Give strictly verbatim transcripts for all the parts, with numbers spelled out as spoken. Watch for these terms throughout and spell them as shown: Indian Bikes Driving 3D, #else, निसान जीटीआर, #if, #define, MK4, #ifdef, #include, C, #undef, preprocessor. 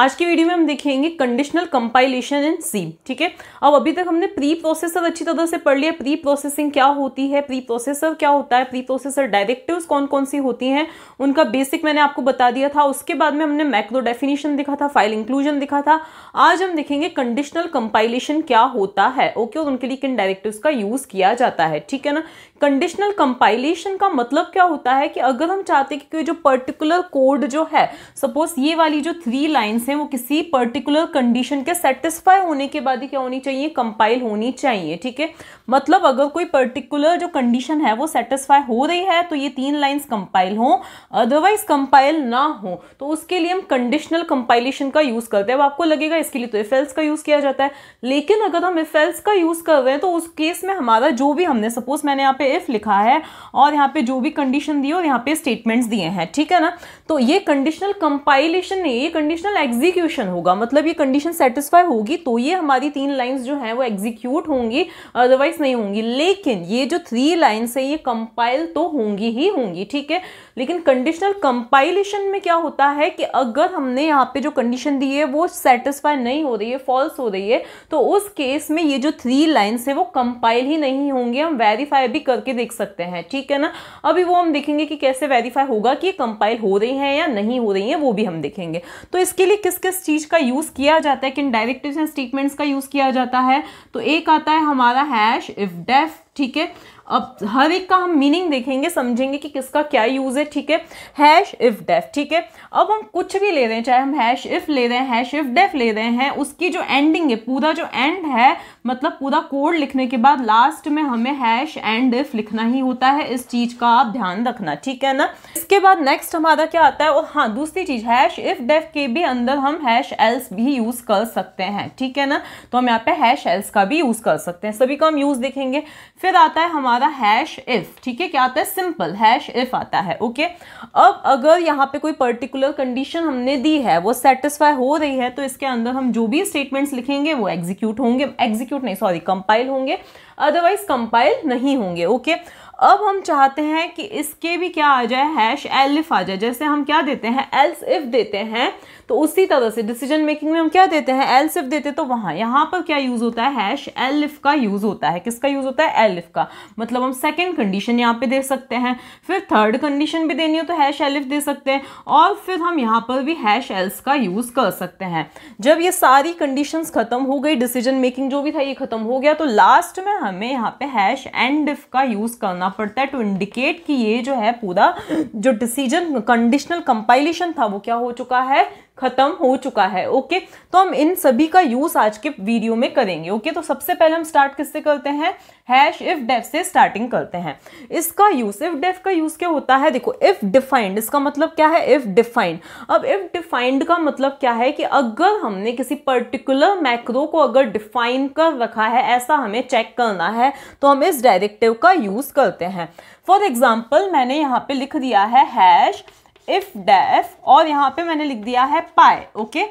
आज की वीडियो में हम देखेंगे कंडीशनल कंपाइलेशन इन सी। ठीक है, अब अभी तक हमने प्री प्रोसेसर अच्छी तरह से पढ़ लिया। प्री प्रोसेसिंग क्या होती है, प्री प्रोसेसर क्या होता है, प्री प्रोसेसर डायरेक्टिव्स कौन कौन सी होती हैं, उनका बेसिक मैंने आपको बता दिया था। उसके बाद में हमने मैक्रो डेफिनेशन देखा था, फाइल इंक्लूजन देखा था। आज हम देखेंगे कंडीशनल कंपाइलेशन क्या होता है, ओके, और उनके लिए किन डायरेक्टिव्स का यूज किया जाता है। ठीक है ना, कंडीशनल कंपाइलेशन का मतलब क्या होता है कि अगर हम चाहते हैं कि कोई जो पर्टिकुलर कोड जो है, सपोज ये वाली जो थ्री लाइन्स हैं, वो किसी पर्टिकुलर कंडीशन के सेटिस्फाई होने के बाद ही क्या होनी चाहिए, कंपाइल होनी चाहिए। ठीक है, मतलब अगर कोई पर्टिकुलर जो कंडीशन है वो सेटिस्फाई हो रही है तो ये तीन लाइन्स कंपाइल हो, अदरवाइज कंपाइल ना हो, तो उसके लिए हम कंडीशनल कंपाइलेशन का यूज करते हैं। अब आपको लगेगा इसके लिए तो इफ एल्स का यूज किया जाता है, लेकिन अगर हम इफ एल्स का यूज कर रहे हैं तो उस केस में हमारा जो भी हमने, सपोज मैंने यहाँ पे इफ लिखा है और यहाँ पे जो भी कंडीशन दी और यहाँ पे स्टेटमेंट्स दिए हैं, ठीक है ना, तो ये कंडीशनल कंपाइलेशन नहीं, ये कंडीशनल एग्जीक्यूशन होगा। मतलब ये कंडीशन सेटिस्फाई होगी तो ये हमारी तीन लाइंस जो हैं वो एग्जीक्यूट होंगी, अदरवाइज नहीं होंगी। लेकिन ये जो थ्री लाइंस है ये कंपाइल तो होंगी ही होंगी। ठीक है, लेकिन कंडीशनल कंपाइलेशन में क्या होता है कि अगर हमने यहाँ पे जो कंडीशन दी है वो सेटिस्फाई नहीं हो रही है, फॉल्स हो रही है, तो उस केस में ये जो थ्री लाइंस है वो कंपाइल ही नहीं होंगे, हम वेरीफाई भी करके देख सकते हैं। ठीक है ना, अभी वो हम देखेंगे कि कैसे वेरीफाई होगा कि कंपाइल हो रही है या नहीं हो रही है, वो भी हम देखेंगे। तो इसके लिए किस किस चीज का यूज किया जाता है, किन डायरेक्टिव्स एंड स्टेटमेंट्स का यूज किया जाता है, तो एक आता है हमारा हैश इफ डेफ। ठीक है, अब हर एक का हम मीनिंग देखेंगे, समझेंगे कि किसका क्या यूज है। ठीक है, हैश इफ डेफ। ठीक है, अब हम कुछ भी ले रहे हैं, चाहे हम हैश इफ ले रहे हैं, हैश इफ डेफ ले रहे हैं, उसकी जो एंडिंग है, पूरा जो एंड है, मतलब पूरा कोड लिखने के बाद लास्ट में हमें हैश एंड इफ लिखना ही होता है। इस चीज का आप ध्यान रखना, ठीक है ना। इसके बाद नेक्स्ट हमारा क्या आता है, और हाँ दूसरी चीज, हैश इफ डेफ के भी अंदर हम हैश एल्स भी यूज कर सकते हैं। ठीक है ना, तो हम यहाँ पे हैश एल्स का भी यूज कर सकते हैं, सभी का हम यूज देखेंगे। फिर आता है हमारा हैश इफ। ठीक है, क्या आता है, सिंपल हैश इफ आता है। ओके, अब अगर यहाँ पे कोई पर्टिकुलर कंडीशन हमने दी है वो सेटिस्फाई हो रही है तो इसके अंदर हम जो भी स्टेटमेंट्स लिखेंगे वो एग्जीक्यूट होंगे, एग्जीक्यूट नहीं सॉरी कंपाइल होंगे, अदरवाइज कंपाइल नहीं होंगे। ओके, अब हम चाहते हैं कि इसके भी क्या आ जाए, हैश एल्स आ जाए। जैसे हम क्या देते हैं, एल्स इफ देते हैं, तो उसी तरह से डिसीजन मेकिंग में हम क्या देते हैं, एल्स इफ देते, तो वहाँ यहाँ पर क्या यूज़ होता है, हैश एल्स का यूज़ होता है। किसका यूज़ होता है, एल्स का, मतलब हम सेकंड कंडीशन यहाँ पे दे सकते हैं, फिर थर्ड कंडीशन भी देनी हो तो हैश एल्स दे सकते हैं, और फिर हम यहाँ पर भी हैश एल्स का यूज़ कर सकते हैं। जब ये सारी कंडीशन ख़त्म हो गई, डिसीजन मेकिंग जो भी था ये ख़त्म हो गया, तो लास्ट में हमें यहाँ पे हैश एंड इफ का यूज़ करना पड़ता है, टू इंडिकेट कि ये जो है पूरा जो डिसीजन कंडीशनल कंपाइलेशन था वो क्या हो चुका है, खत्म हो चुका है। ओके, तो हम इन सभी का यूज आज के वीडियो में करेंगे। ओके, तो सबसे पहले हम स्टार्ट किससे करते हैं, हैश इफ डेफ से स्टार्टिंग करते हैं। इसका यूज, इफ डेफ का यूज क्या होता है, देखो इफ डिफाइंड, इसका मतलब क्या है, इफ डिफाइंड। अब इफ डिफाइंड का मतलब क्या है कि अगर हमने किसी पर्टिकुलर मैक्रो को अगर डिफाइन कर रखा है, ऐसा हमें चेक करना है, तो हम इस डायरेक्टिव का यूज करते हैं। फॉर एग्जाम्पल मैंने यहाँ पे लिख दिया है हैश इफ डेफ और यहाँ पे मैंने लिख दिया है पाई। ओके,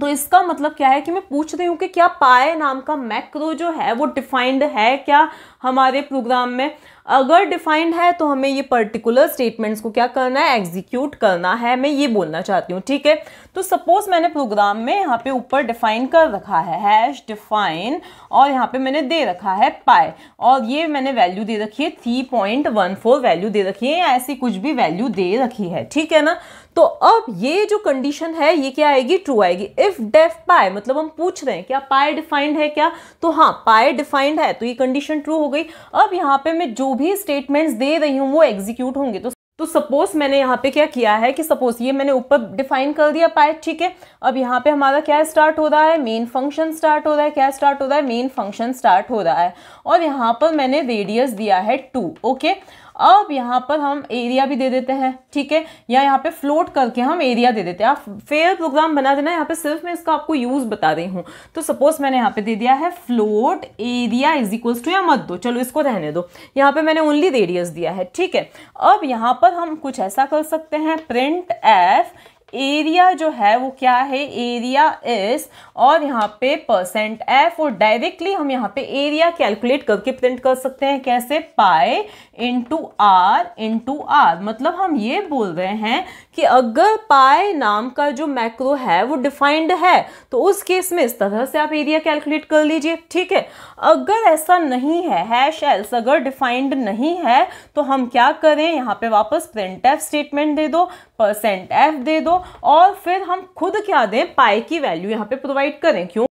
तो इसका मतलब क्या है कि मैं पूछ रही हूँ कि क्या पाई नाम का मैक्रो जो है वो डिफाइंड है क्या हमारे प्रोग्राम में। अगर डिफाइंड है तो हमें ये पर्टिकुलर स्टेटमेंट्स को क्या करना है, एग्जीक्यूट करना है, मैं ये बोलना चाहती हूँ। ठीक है, तो सपोज मैंने प्रोग्राम में यहाँ पे ऊपर डिफाइन कर रखा है हैश डिफाइन और यहाँ पे मैंने दे रखा है पाई, और ये मैंने वैल्यू दे रखी है three point one four value दे रखी है, या ऐसी कुछ भी वैल्यू दे रखी है। ठीक है ना, तो अब ये जो कंडीशन है ये क्या आएगी, ट्रू आएगी। इफ डेफ पाई, मतलब हम पूछ रहे हैं क्या पाई डिफाइंड है क्या, तो हाँ पाई डिफाइंड है, तो ये कंडीशन ट्रू हो गई। अब यहाँ पे मैं जो भी स्टेटमेंट्स दे रही हूँ वो एग्जीक्यूट होंगे। तो तो सपोज मैंने यहाँ पे क्या किया है कि सपोज ये मैंने ऊपर डिफाइन कर दिया पाई। ठीक है, अब यहाँ पे हमारा क्या स्टार्ट हो रहा है, मेन फंक्शन स्टार्ट हो रहा है, क्या स्टार्ट हो रहा है, मेन फंक्शन स्टार्ट हो रहा है, और यहाँ पर मैंने रेडियस दिया है टू। ओके, अब यहाँ पर हम एरिया भी दे देते हैं। ठीक है, या यहाँ पे फ्लोट करके हम एरिया दे देते हैं, आप फेयर प्रोग्राम बना देना, यहाँ पे सिर्फ मैं इसका आपको यूज़ बता रही हूँ। तो सपोज मैंने यहाँ पे दे दिया है float area is equals to, या मत दो, चलो इसको रहने दो, यहाँ पे मैंने ओनली रेडियस दिया है। ठीक है, अब यहाँ पर हम कुछ ऐसा कर सकते हैं, प्रिंट एफ एरिया जो है वो क्या है, एरिया इज, और यहाँ पे परसेंट एफ, और डायरेक्टली हम यहाँ पे एरिया कैलकुलेट करके प्रिंट कर सकते हैं। कैसे, pi into r into r, मतलब हम ये बोल रहे हैं कि अगर पाई नाम का जो मैक्रो है वो डिफाइंड है तो उस केस में इस तरह से आप एरिया कैलकुलेट कर लीजिए। ठीक है, अगर ऐसा नहीं है, हैश एल्स अगर डिफाइंड नहीं है तो हम क्या करें, यहाँ पे वापस प्रिंट एफ स्टेटमेंट दे दो, परसेंट एफ दे दो और फिर हम खुद क्या दें, पाई की वैल्यू यहाँ पे प्रोवाइड करें। क्यों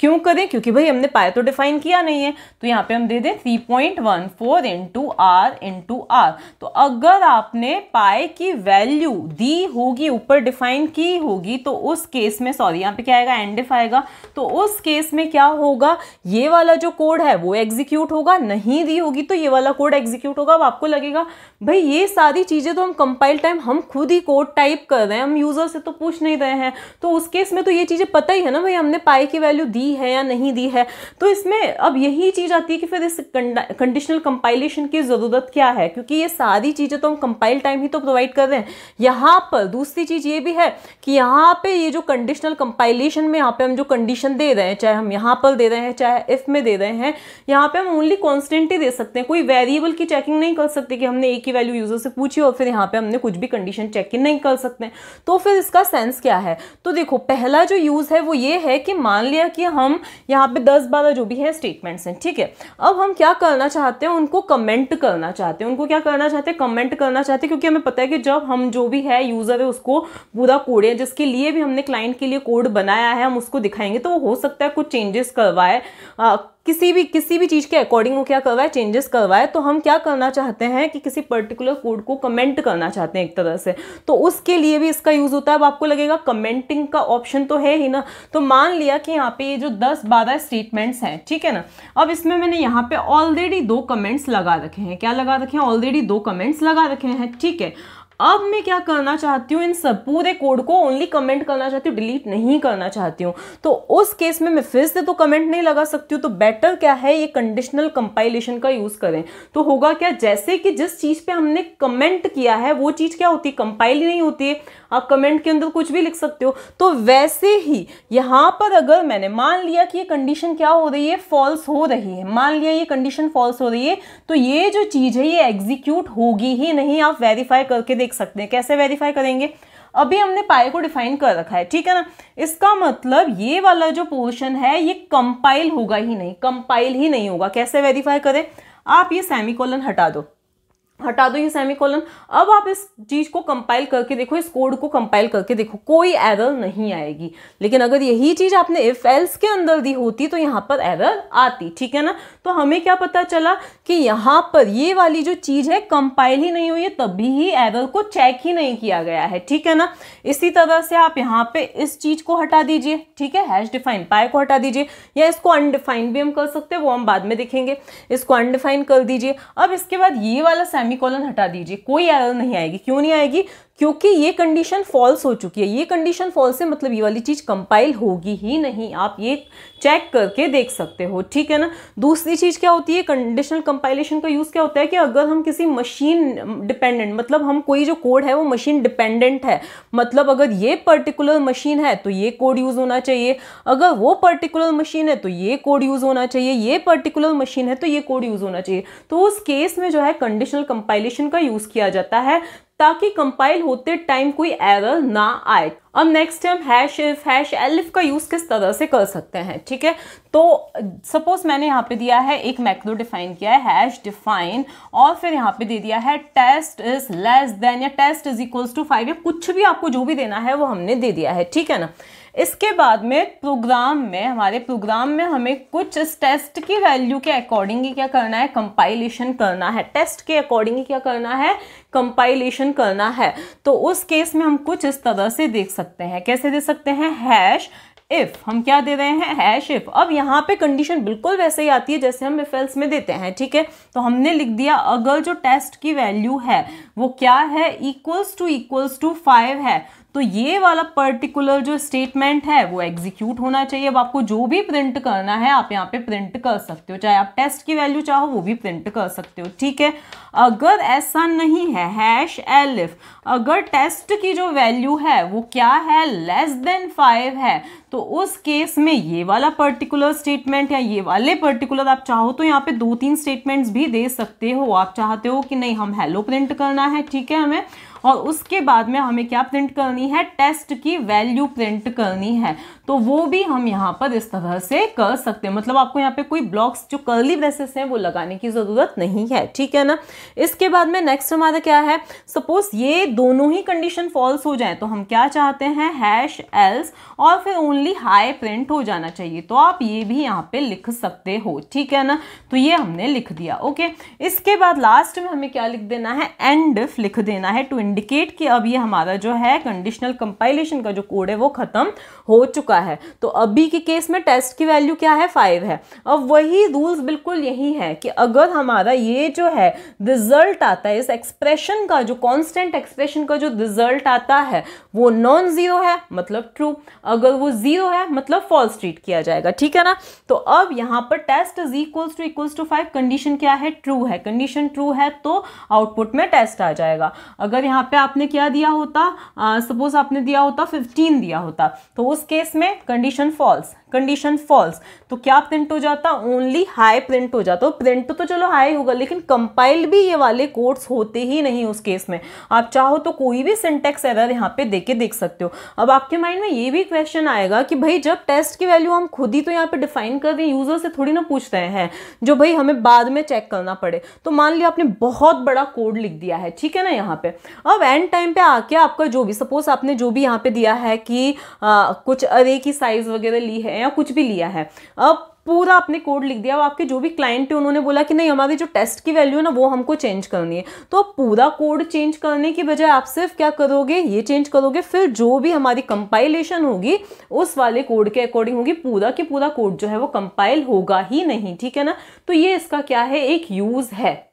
क्यों करें, क्योंकि भाई हमने पाई तो डिफाइन किया नहीं है, तो यहाँ पे हम दे दें three point one four into r into r. तो अगर आपने पाई की वैल्यू दी होगी, ऊपर डिफाइन की होगी, तो उस केस में, सॉरी यहाँ पे क्या आएगा, एंड इफ आएगा, तो उस केस में क्या होगा, ये वाला जो कोड है वो एग्जीक्यूट होगा। नहीं दी होगी तो ये वाला कोड एग्जीक्यूट होगा। अब आपको लगेगा भाई ये सारी चीज़ें तो हम कंपाइल टाइम हम खुद ही कोड टाइप कर रहे हैं, हम यूज़र से तो पूछ नहीं रहे हैं, तो उस केस में तो ये चीज़ें पता ही है ना भाई हमने पाई की वैल्यू दी है या नहीं दी है। तो इसमें अब यही चीज आती है कि फिर इस कंडीशनल कंपाइलेशन की जरूरत क्या है, क्योंकि ये सारी चीजें तो हम कंपाइल टाइम ही तो प्रोवाइड कर रहे हैं। यहां पर दूसरी चीज ये भी है कि यहां पे ये जो कंडीशनल कंपाइलेशन में यहां पे हम जो कंडीशन दे रहे हैं, चाहे हम यहां पर दे रहे हैं चाहे इफ में दे रहे हैं, यहां पे हम ओनली कॉन्स्टेंट ही दे सकते हैं, कोई वेरिएबल की चेकिंग नहीं कर सकते कि हमने एक ही वैल्यू यूजर से पूछी और फिर यहां पर हमने कुछ भी कंडीशन चेक नहीं कर सकते। तो फिर इसका सेंस क्या है, तो देखो पहला जो यूज है वो ये है कि मान लिया कि हम यहाँ पे दस बारह जो भी है स्टेटमेंट्स हैं। ठीक है, अब हम क्या करना चाहते हैं, उनको कमेंट करना चाहते हैं, उनको क्या करना चाहते हैं, कमेंट करना चाहते हैं, क्योंकि हमें पता है कि जब हम जो भी है यूजर है उसको पूरा कोड है जिसके लिए भी हमने क्लाइंट के लिए कोड बनाया है हम उसको दिखाएंगे, तो हो सकता है कुछ चेंजेस करवाए, किसी भी किसी भी चीज़ के अकॉर्डिंग वो क्या करवाए, चेंजेस करवाए। तो हम क्या करना चाहते हैं कि किसी पर्टिकुलर कोड को कमेंट करना चाहते हैं एक तरह से, तो उसके लिए भी इसका यूज़ होता है। अब आपको लगेगा कमेंटिंग का ऑप्शन तो है ही ना, तो मान लिया कि यहाँ पे ये जो दस बारह स्टेटमेंट्स हैं, ठीक है ना, अब इसमें मैंने यहाँ पे ऑलरेडी दो कमेंट्स लगा रखे हैं, क्या लगा रखे हैं, ऑलरेडी दो कमेंट्स लगा रखे हैं। ठीक है, अब मैं क्या करना चाहती हूँ, इन सब पूरे कोड को ओनली कमेंट करना चाहती हूँ, डिलीट नहीं करना चाहती हूँ, तो उस केस में मैं फिर से तो कमेंट नहीं लगा सकती हूँ। तो बेटर क्या है, ये कंडीशनल कंपाइलेशन का यूज़ करें। तो होगा क्या, जैसे कि जिस चीज़ पे हमने कमेंट किया है वो चीज़ क्या होती है, कंपाइल ही नहीं होती है, आप कमेंट के अंदर कुछ भी लिख सकते हो। तो वैसे ही यहाँ पर अगर मैंने मान लिया कि ये कंडीशन क्या हो रही है, फॉल्स हो रही है, मान लिया ये कंडीशन फॉल्स हो रही है, तो ये जो चीज़ है ये एग्जीक्यूट होगी ही नहीं। आप वेरीफाई करके सकते हैं, कैसे वेरीफाई करेंगे, अभी हमने पाई को डिफाइन कर रखा है, ठीक है ना, इसका मतलब ये वाला जो पोर्शन है ये कंपाइल होगा ही नहीं, कंपाइल ही नहीं होगा। कैसे वेरीफाई करें, आप ये सेमीकोलन हटा दो, हटा दो ये सेमीकोलन। अब आप इस चीज़ को कंपाइल करके देखो, इस कोड को कंपाइल करके देखो, कोई एरर नहीं आएगी। लेकिन अगर यही चीज़ आपने इफ एल्स के अंदर दी होती तो यहाँ पर एरर आती, ठीक है ना। तो हमें क्या पता चला कि यहाँ पर ये वाली जो चीज़ है कंपाइल ही नहीं हुई है, तभी ही एरर को चेक ही नहीं किया गया है, ठीक है ना। इसी तरह से आप यहाँ पर इस चीज़ को हटा दीजिए, ठीक है, हैश डिफाइन पाई को हटा दीजिए, या इसको अनडिफाइन भी हम कर सकते हैं, वो हम बाद में देखेंगे। इसको अनडिफाइन कर दीजिए। अब इसके बाद ये वाला सेमीकोलन हटा दीजिए, कोई एरर नहीं आएगी। क्यों नहीं आएगी, क्योंकि ये कंडीशन फॉल्स हो चुकी है। ये कंडीशन फॉल्स है मतलब ये वाली चीज़ कंपाइल होगी ही नहीं, आप ये चेक करके देख सकते हो, ठीक है ना। दूसरी चीज़ क्या होती है, कंडीशनल कंपाइलेशन का यूज़ क्या होता है कि अगर हम किसी मशीन डिपेंडेंट, मतलब हम कोई जो कोड है वो मशीन डिपेंडेंट है, मतलब अगर ये पर्टिकुलर मशीन है तो ये कोड यूज़ होना चाहिए, अगर वो पर्टिकुलर मशीन है तो ये कोड यूज़ होना चाहिए, ये पर्टिकुलर मशीन है तो ये कोड यूज़ होना चाहिए, तो उस केस में जो है कंडीशनल कंपाइलेशन का यूज़ किया जाता है ताकि कंपाइल होते टाइम कोई एरर ना आए। अब नेक्स्ट हम हैश इफ हैश एल्फ का यूज़ किस तरह से कर सकते हैं, ठीक है। तो सपोज मैंने यहाँ पे दिया है एक मैक्रो डिफाइन किया है, हैश डिफाइन, और फिर यहाँ पे दे दिया है टेस्ट इज लेस देन या test is equals to five, या कुछ भी आपको जो भी देना है वो हमने दे दिया है, ठीक है ना। इसके बाद में प्रोग्राम में, हमारे प्रोग्राम में हमें कुछ इस टेस्ट की वैल्यू के अकॉर्डिंग ही क्या करना है, कंपाइलेशन करना है, टेस्ट के अकॉर्डिंग ही क्या करना है, कंपाइलेशन करना है। तो उस केस में हम कुछ इस तरह से देख सकते हैं, कैसे दे सकते हैं, हैश इफ, हम क्या दे रहे हैं, हैश इफ। अब यहाँ पे कंडीशन बिल्कुल वैसे ही आती है जैसे हम इफ एल्स में देते हैं, ठीक है। तो हमने लिख दिया अगर जो टेस्ट की वैल्यू है वो क्या है, equals to equals to five है, तो ये वाला पर्टिकुलर जो स्टेटमेंट है वो एग्जीक्यूट होना चाहिए। अब आपको जो भी प्रिंट करना है आप यहाँ पे प्रिंट कर सकते हो, चाहे आप टेस्ट की वैल्यू चाहो वो भी प्रिंट कर सकते हो, ठीक है। अगर ऐसा नहीं है, हैश एल्फ, अगर टेस्ट की जो वैल्यू है वो क्या है, लेस देन फाइव है, तो उस केस में ये वाला पर्टिकुलर स्टेटमेंट या ये वाले पर्टिकुलर, आप चाहो तो यहाँ पे दो तीन स्टेटमेंट्स भी दे सकते हो। आप चाहते हो कि नहीं हम हेलो प्रिंट करना है, ठीक है, हमें, और उसके बाद में हमें क्या प्रिंट करनी है, टेस्ट की वैल्यू प्रिंट करनी है। तो वो भी हम यहाँ पर इस तरह से कर सकते हैं, मतलब आपको यहाँ पे कोई ब्लॉक्स जो कर्ली ब्रेसेस हैं वो लगाने की ज़रूरत नहीं है, ठीक है ना। इसके बाद में नेक्स्ट हमारा क्या है, सपोज ये दोनों ही कंडीशन फॉल्स हो जाए तो हम क्या चाहते हैं, हैश एल्स और फिर ओनली हाई प्रिंट हो जाना चाहिए, तो आप ये भी यहाँ पे लिख सकते हो, ठीक है ना। तो ये हमने लिख दिया, ओके। इसके बाद लास्ट में हमें क्या लिख देना है, एंड इफ लिख देना है, टू इंडिकेट कि अब ये हमारा जो है कंडीशनल कंपाइलेशन का जो कोड है वो खत्म हो चुका है। तो अभी के केस में टेस्ट की वैल्यू क्या है, फाइव है। अब वही रूल्स बिल्कुल यही है कि अगर हमारा ये जो है रिजल्ट आता है, इस एक्सप्रेशन का जो कांस्टेंट एक्सप्रेशन का जो रिजल्ट आता है वो नॉन जीरो है मतलब ट्रू, अगर वो जीरो है मतलब फॉल्स ट्रीट किया जाएगा, ठीक है ना। तो अब यहाँ पर test is equals to equals to five, condition क्या है, ट्रू है, कंडीशन ट्रू है तो आउटपुट में टेस्ट आ जाएगा। अगर यहाँ पे आपने क्या दिया होता, सपोज आपने दिया होता फिफ्टीन दिया होता, तो उस केस में कंडीशन फॉल्स, कंडीशन फॉल्स तो क्या प्रिंट हो जाता, ओनली हाई प्रिंट हो जाता। प्रिंट तो चलो हाई होगा लेकिन कंपाइल भी ये वाले कोड्स होते ही नहीं उस केस में। आप चाहो तो कोई भी सिंटेक्स एरर यहाँ पे देके देख सकते हो। अब आपके माइंड में ये भी क्वेश्चन आएगा कि भाई जब टेस्ट की वैल्यू हम खुद ही तो यहाँ पे डिफाइन कर रहे हैं, यूजर से थोड़ी ना पूछ रहे हैं जो भाई हमें बाद में चेक करना पड़े। तो मान लिया आपने बहुत बड़ा कोड लिख दिया है, ठीक है ना। यहाँ पे अब एंड टाइम पे आके आपका जो भी, सपोज आपने जो भी यहाँ पे दिया है कि आ, कुछ अरे की साइज वगैरह ली है या कुछ भी लिया है, अब पूरा आपने कोड लिख दिया। अब आपके जो भी क्लाइंट थे उन्होंने बोला कि नहीं हमारी जो टेस्ट की वैल्यू है ना वो हमको चेंज करनी है, तो आप पूरा कोड चेंज करने की बजाय आप सिर्फ क्या करोगे, ये चेंज करोगे। फिर जो भी हमारी कंपाइलेशन होगी उस वाले कोड के अकॉर्डिंग होगी, पूरा के पूरा कोड जो है वो कंपाइल होगा ही नहीं, ठीक है ना। तो ये इसका क्या है, एक यूज़ है।